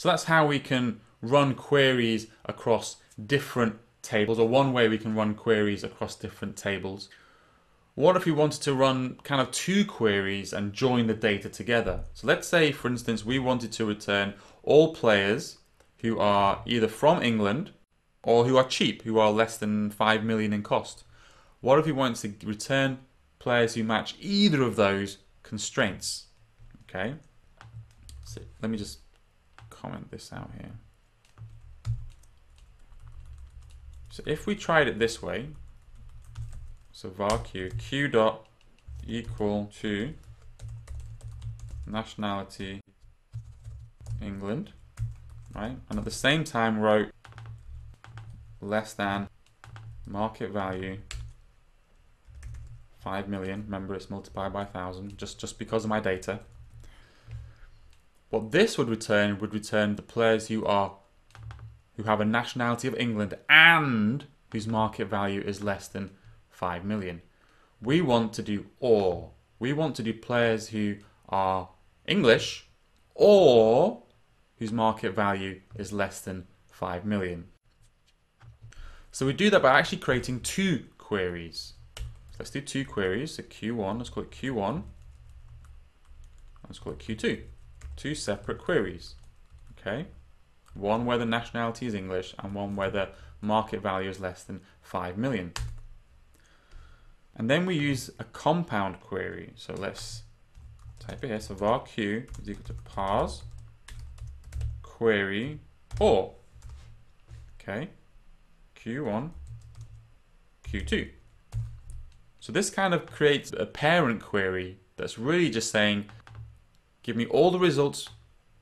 So that's how we can run queries across different tables, or one way we can run queries across different tables. What if we wanted to run kind of two queries and join the data together? So let's say, for instance, we wanted to return all players who are either from England or who are cheap, who are less than 5 million in cost. What if we wanted to return players who match either of those constraints? Okay, so let me just comment this out here. So if we tried it this way, so var q, q dot equal to nationality England, right? And at the same time wrote less than market value 5 million. Remember, it's multiplied by 1,000 just because of my data. What this would return the players who have a nationality of England and whose market value is less than 5 million. We want to do or. We want to do players who are English or whose market value is less than 5 million. So we do that by actually creating two queries. So let's do two queries. So Q1, let's call it Q1. Let's call it Q2. Two separate queries. Okay. One where the nationality is English and one where the market value is less than 5 million. And then we use a compound query. So let's type it here. So var q is equal to parse query or. Okay, q1, q2. So this kind of creates a parent query that's really just saying, give me all the results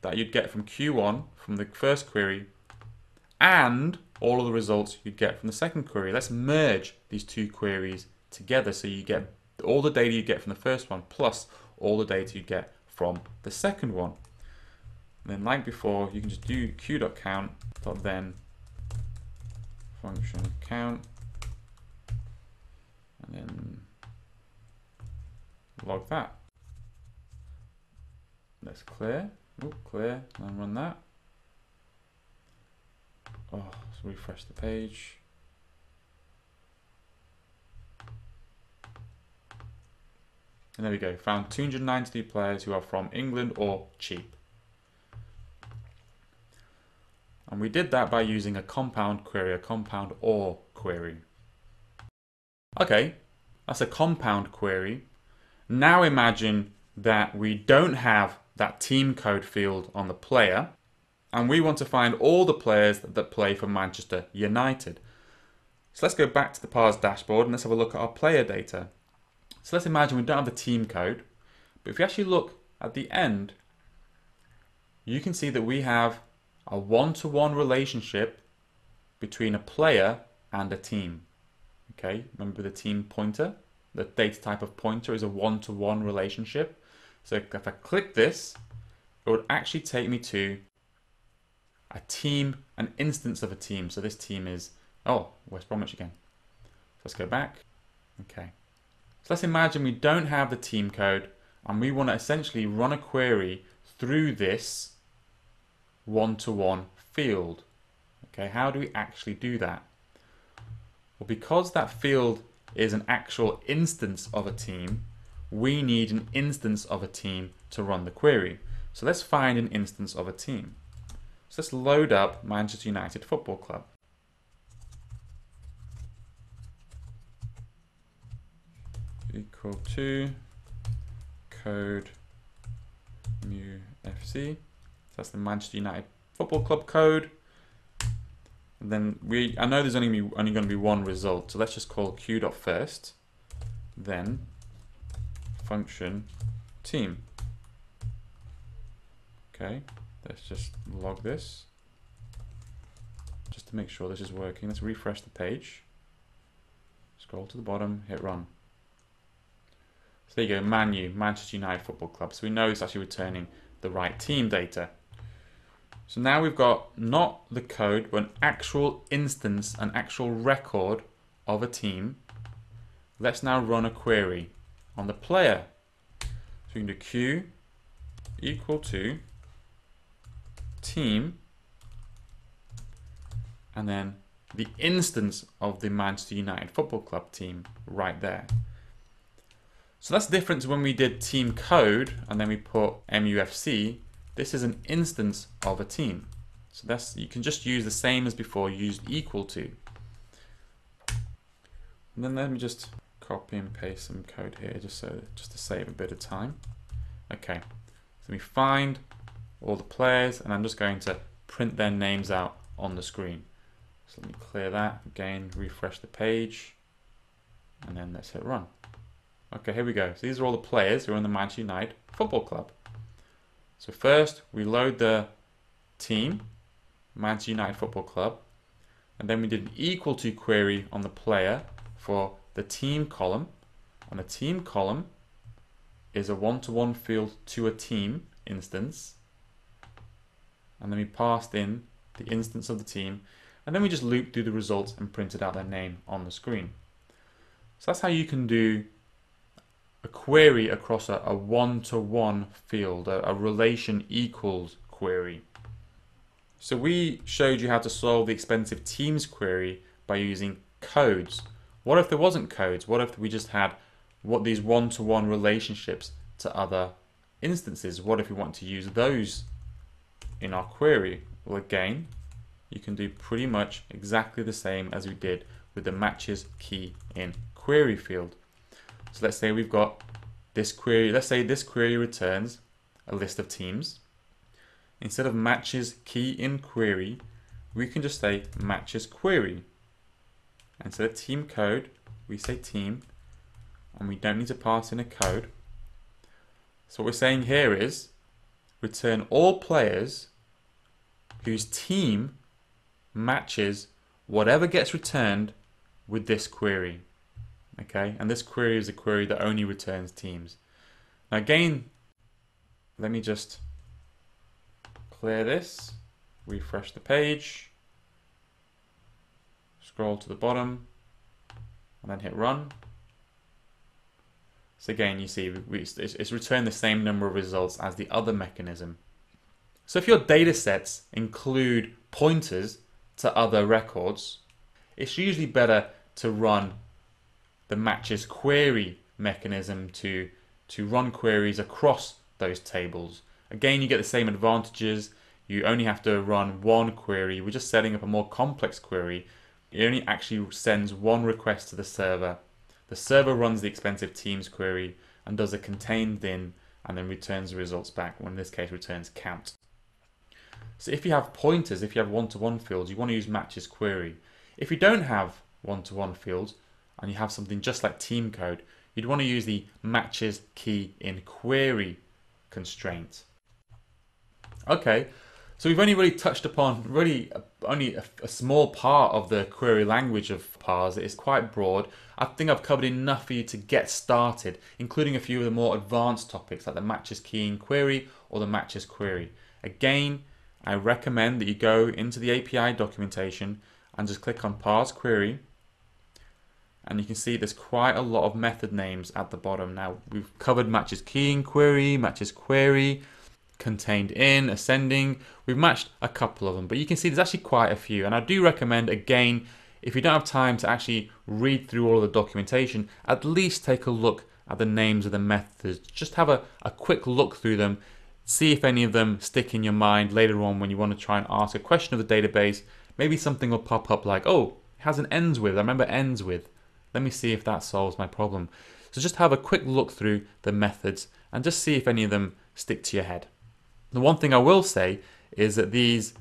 that you'd get from q1, from the first query, and all of the results you'd get from the second query. Let's merge these two queries together, so you get all the data you get from the first one plus all the data you get from the second one. And then, like before, you can just do q.count dot then function count, and then log that. Let's clear, clear, and then run that. Oh, let's refresh the page. And there we go, found 293 players who are from England or cheap. And we did that by using a compound query, a compound OR query. Okay, that's a compound query. Now imagine that we don't have that team code field on the player, and we want to find all the players that play for Manchester United. So let's go back to the parse dashboard and let's have a look at our player data. So let's imagine we don't have the team code, but if you actually look at the end, you can see that we have a one-to-one relationship between a player and a team. Okay, remember the team pointer? The data type of pointer is a one-to-one relationship. So if I click this, it would actually take me to a team, an instance of a team. So this team is, oh, West Bromwich again. So let's go back. Okay. So let's imagine we don't have the team code and we want to essentially run a query through this one-to-one field. Okay, how do we actually do that? Well, because that field is an actual instance of a team, we need an instance of a team to run the query. So let's find an instance of a team. So let's load up Manchester United Football Club. Equal to code new FC. So that's the Manchester United Football Club code. And then I know there's only going to be one result, so let's just call q.first, then function team. Okay, let's just log this just to make sure this is working. Let's refresh the page. Scroll to the bottom, hit run. So there you go, Man U, Manchester United Football Club. So we know it's actually returning the right team data. So now we've got not the code, but an actual instance, an actual record of a team. Let's now run a query on the player. So we can do q equal to team, and then the instance of the Manchester United Football Club team right there. So that's the difference when we did team code and then we put MUFC. This is an instance of a team. So that's, you can just use the same as before, used equal to. And then let me just copy and paste some code here just to save a bit of time. Okay, so we find all the players and I'm just going to print their names out on the screen. So let me clear that again, refresh the page, and then let's hit run. Okay, here we go. So these are all the players who are in the Manchester United Football Club. So first we load the team, Manchester United Football Club, and then we did an equal to query on the player for the team column, and the team column is a one-to-one field to a team instance, and then we passed in the instance of the team, and then we just looped through the results and printed out their name on the screen. So that's how you can do a query across a one-to-one field, a relation equals query. So we showed you how to solve the expensive teams query by using codes. What if there wasn't codes? What if we just had what these one-to-one relationships to other instances? What if we want to use those in our query? Well, again, you can do pretty much exactly the same as we did with the matches key in query field. So let's say we've got this query. Let's say this query returns a list of teams. Instead of matches key in query, we can just say matches query. And so the team code, we say team, and we don't need to pass in a code. So what we're saying here is return all players whose team matches whatever gets returned with this query. Okay, and this query is a query that only returns teams. Now again, let me just clear this, refresh the page, scroll to the bottom, and then hit run. So again, you see it's returned the same number of results as the other mechanism. So if your data sets include pointers to other records, it's usually better to run the matches query mechanism to run queries across those tables. Again, you get the same advantages. You only have to run one query. We're just setting up a more complex query. It only actually sends one request to the server. The server runs the expensive teams query and does a contained in and then returns the results back, or in this case returns count. So if you have pointers, if you have one-to-one fields, you want to use matches query. If you don't have one-to-one fields and you have something just like team code, you'd want to use the matches key in query constraint. Okay, so we've only really touched upon only a small part of the query language of parse. It's quite broad. I think I've covered enough for you to get started, including a few of the more advanced topics like the matches key in query or the matches query. Again, I recommend that you go into the API documentation and just click on parse query, and you can see there's quite a lot of method names at the bottom. Now, we've covered matches key in query, matches query, contained in, ascending. We've matched a couple of them, but you can see there's actually quite a few. And I do recommend, again, if you don't have time to actually read through all of the documentation, at least take a look at the names of the methods. Just have a quick look through them, see if any of them stick in your mind later on when you want to try and ask a question of the database. Maybe something will pop up like, oh, it has an ends with, I remember ends with. Let me see if that solves my problem. So just have a quick look through the methods and just see if any of them stick to your head. The one thing I will say is that these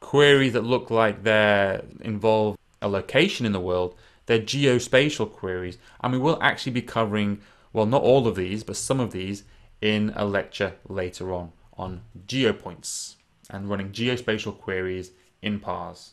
queries that look like they involve a location in the world, they're geospatial queries, and we will actually be covering, well, not all of these, but some of these in a lecture later on geopoints and running geospatial queries in parse.